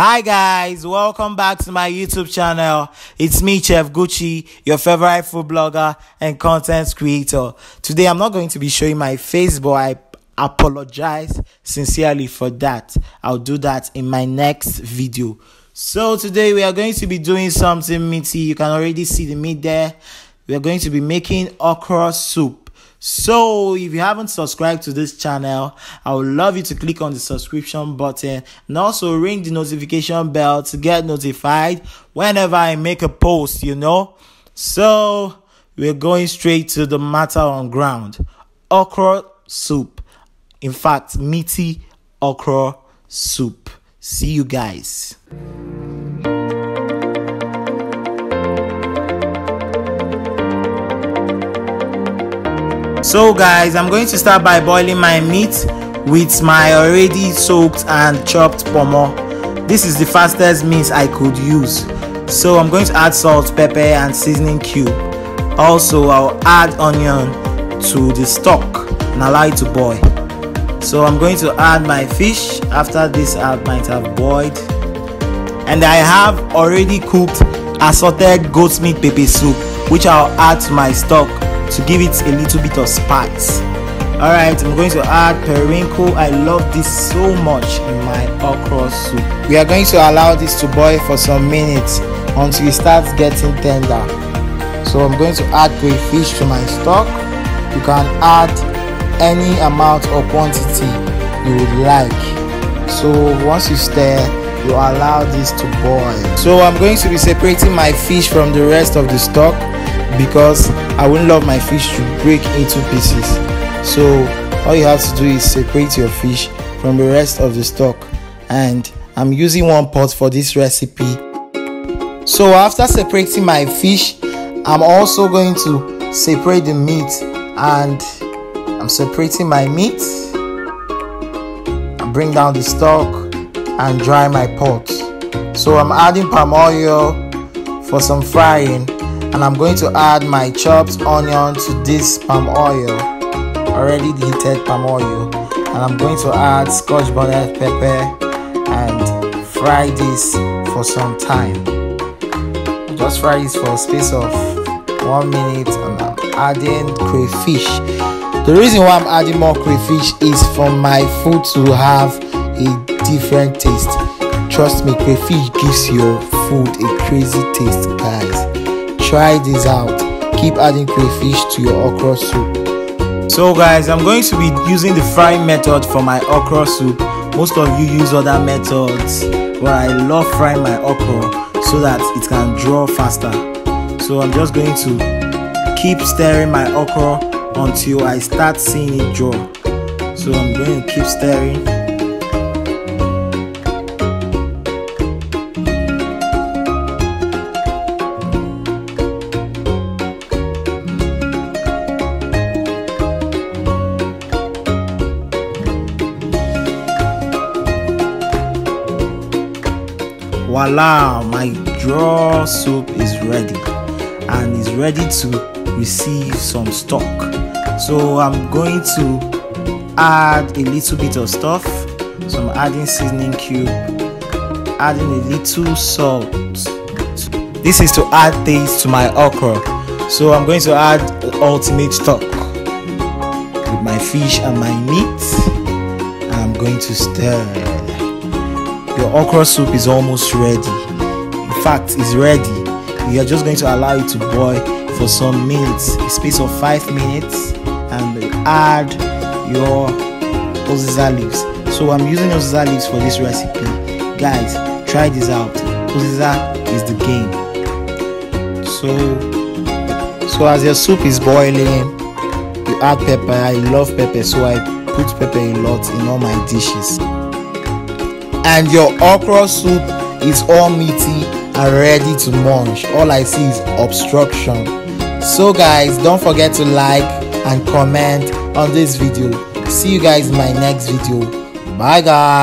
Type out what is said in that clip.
Hi guys, welcome back to my YouTube channel. It's me, Chef Guchi, your favorite food blogger and content creator. Today I'm not going to be showing my face, but I apologize sincerely for that. I'll do that in my next video. So today we are going to be doing something meaty. You can already see the meat there. We are going to be making okra soup. So if you haven't subscribed to this channel, I would love you to click on the subscription button and also ring the notification bell to get notified whenever I make a post, you know. So we're going straight to the matter on ground. Okra soup. In fact, meaty okra soup. See you guys. So guys, I'm going to start by boiling my meat with my already soaked and chopped pomo. This is the fastest means I could use. So I'm going to add salt, pepper and seasoning cube. Also, I'll add onion to the stock and allow it to boil. So I'm going to add my fish after this might have boiled. And I have already cooked assorted goat's meat pepe soup, which I'll add to my stock to give it a little bit of spice. Alright, I'm going to add periwinkle. I love this so much in my okra soup. We are going to allow this to boil for some minutes until it starts getting tender. So I'm going to add crayfish to my stock. You can add any amount or quantity you would like. So once you stir, you allow this to boil. So I'm going to be separating my fish from the rest of the stock, because I wouldn't love my fish to break into pieces. So all you have to do is separate your fish from the rest of the stock. And I'm using one pot for this recipe. So after separating my fish, I'm also going to separate the meat. And I'm separating my meat. I bring down the stock and dry my pot. So I'm adding palm oil for some frying. And I'm going to add my chopped onion to this palm oil, already heated palm oil. And I'm going to add scotch bonnet pepper and fry this for some time. Just fry this for a space of 1 minute. And I'm adding crayfish. The reason why I'm adding more crayfish is for my food to have a different taste. Trust me, crayfish gives your food a crazy taste, guys. Try this out. Keep adding crayfish to your okra soup. So guys, I'm going to be using the frying method for my okra soup. Most of you use other methods, but I love frying my okra so that it can draw faster. So I'm just going to keep stirring my okra until I start seeing it draw. So I'm going to keep stirring. Voila, my draw soup is ready and is ready to receive some stock. So I'm going to add a little bit of stuff. So I'm adding seasoning cube, adding a little salt. This is to add taste to my okra. So I'm going to add the ultimate stock with my fish and my meat. And I'm going to stir. Your okra soup is almost ready. In fact, it's ready. You are just going to allow it to boil for some minutes, a space of 5 minutes, and add your oziza leaves. So I'm using oziza leaves for this recipe. Guys, try this out. Oziza is the game. So as your soup is boiling, you add pepper. I love pepper, so I put pepper a lot in all my dishes. And your okra soup is all meaty and ready to munch. All I see is obstruction. So guys, don't forget to like and comment on this video. See you guys in my next video. Bye guys.